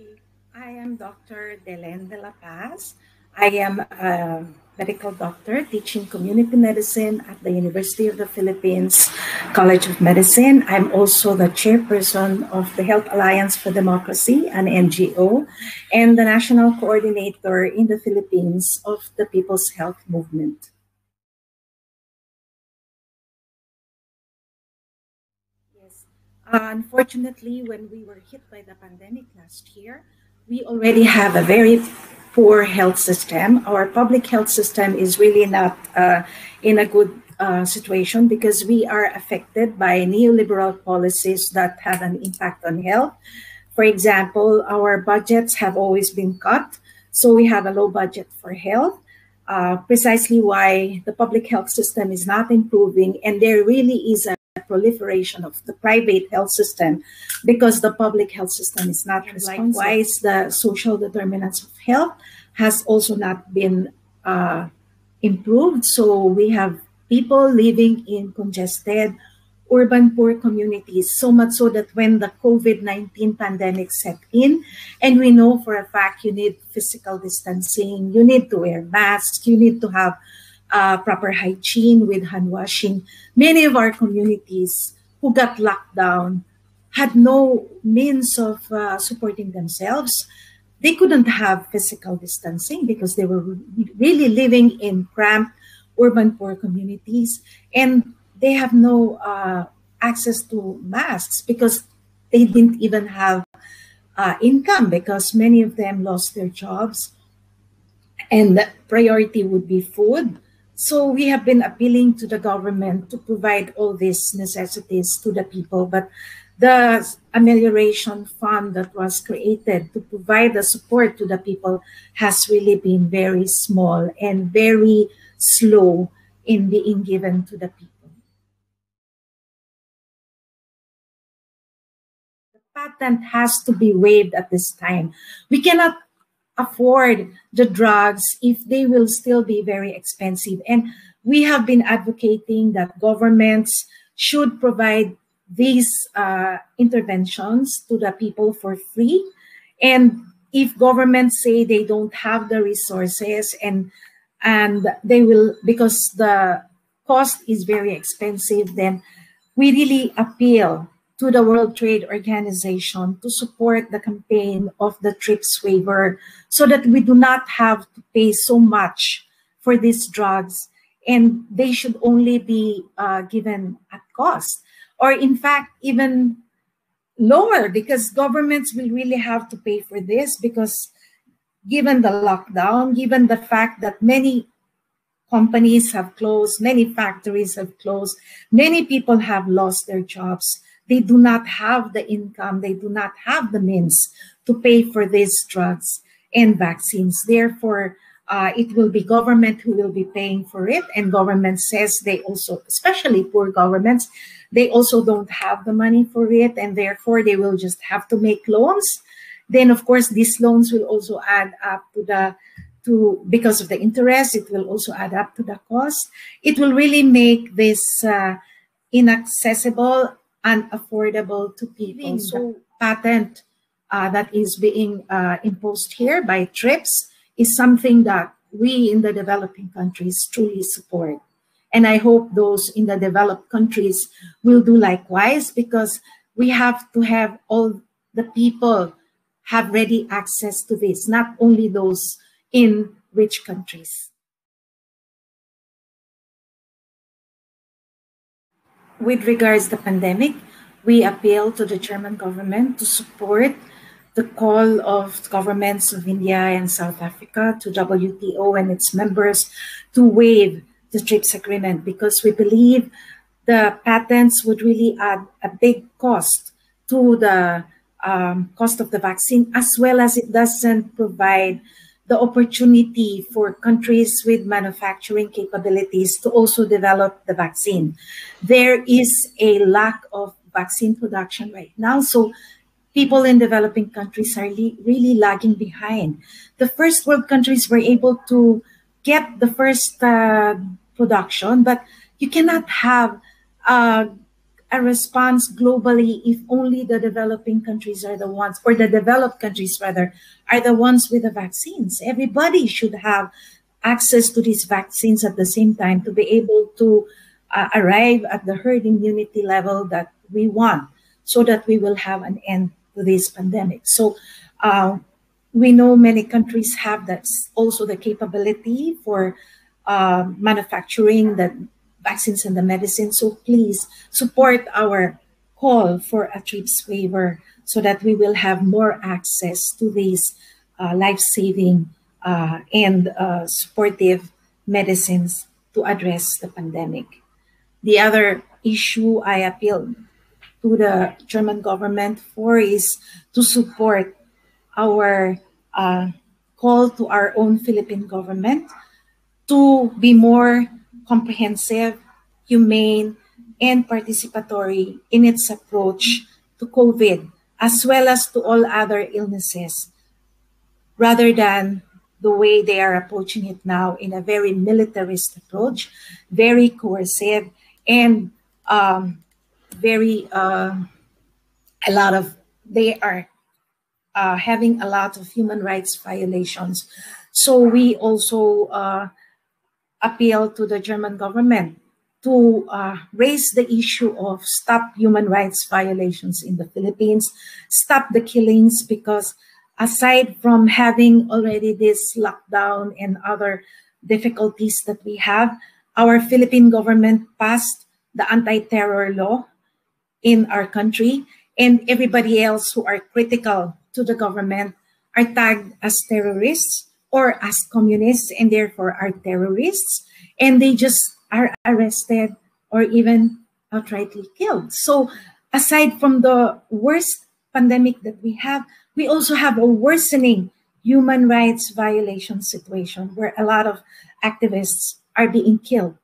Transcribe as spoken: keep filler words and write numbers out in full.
Okay. I am Doctor Delen de la Paz. I am a medical doctor teaching community medicine at the University of the Philippines College of Medicine. I'm also the chairperson of the Health Alliance for Democracy, an N G O, and the national coordinator in the Philippines of the People's Health Movement. Yes. Unfortunately, when we were hit by the pandemic last year, we already have a very poor health system. Our public health system is really not uh, in a good uh, situation because we are affected by neoliberal policies that have an impact on health. For example, our budgets have always been cut, so we have a low budget for health, uh, precisely why the public health system is not improving, and there really is a proliferation of the private health system because the public health system is not responsive. Likewise, the social determinants of health has also not been uh, improved. So we have people living in congested, urban poor communities, so much so that when the COVID nineteen pandemic set in, and we know for a fact you need physical distancing, you need to wear masks, you need to have Uh, proper hygiene with hand washing. Many of our communities who got locked down had no means of uh, supporting themselves. They couldn't have physical distancing because they were really living in cramped urban poor communities, and they have no uh, access to masks because they didn't even have uh, income because many of them lost their jobs, and the priority would be food. So we have been appealing to the government to provide all these necessities to the people, but the amelioration fund that was created to provide the support to the people has really been very small and very slow in being given to the people. The patent has to be waived at this time. We cannot afford the drugs if they will still be very expensive. And we have been advocating that governments should provide these uh, interventions to the people for free. And if governments say they don't have the resources and, and they will, because the cost is very expensive, then we really appeal to the World Trade Organization to support the campaign of the TRIPS waiver so that we do not have to pay so much for these drugs, and they should only be uh, given at cost, or in fact, even lower, because governments will really have to pay for this because given the lockdown, given the fact that many companies have closed, many factories have closed, many people have lost their jobs, they do not have the income, they do not have the means to pay for these drugs and vaccines. Therefore, uh, it will be government who will be paying for it, and government says they also, especially poor governments, they also don't have the money for it, and therefore they will just have to make loans. Then, of course, these loans will also add up to the, to because of the interest, it will also add up to the cost. It will really make this uh, inaccessible, unaffordable to people. So patent uh, that is being uh, imposed here by TRIPS is something that we in the developing countries truly support. And I hope those in the developed countries will do likewise, because we have to have all the people have ready access to this, not only those in rich countries. With regards to the pandemic, we appeal to the German government to support the call of governments of India and South Africa to W T O and its members to waive the TRIPS agreement, because we believe the patents would really add a big cost to the um, cost of the vaccine, as well as it doesn't provide the opportunity for countries with manufacturing capabilities to also develop the vaccine. There is a lack of vaccine production right now, so people in developing countries are really lagging behind. The first world countries were able to get the first uh, production, but you cannot have uh, a response globally if only the developing countries are the ones, or the developed countries rather, are the ones with the vaccines. Everybody should have access to these vaccines at the same time to be able to uh, arrive at the herd immunity level that we want, so that we will have an end to this pandemic. So uh, we know many countries have that, also the capability for uh, manufacturing the vaccines and the medicine. So please support our call for a TRIPS waiver so that we will have more access to these uh, life-saving uh, and uh, supportive medicines to address the pandemic. The other issue I appeal to the German government for is to support our uh, call to our own Philippine government to be more comprehensive, humane, and participatory in its approach to COVID, as well as to all other illnesses, rather than the way they are approaching it now in a very militarist approach, very coercive, and um, very, uh, a lot of, they are uh, having a lot of human rights violations. So we also uh, appeal to the German government to uh, raise the issue of stop human rights violations in the Philippines, stop the killings, because aside from having already this lockdown and other difficulties that we have, our Philippine government passed the anti-terror law in our country, and everybody else who are critical to the government are tagged as terrorists or as communists, and therefore are terrorists, and they just are arrested or even outrightly killed. So aside from the worst pandemic that we have, we also have a worsening human rights violation situation where a lot of activists are being killed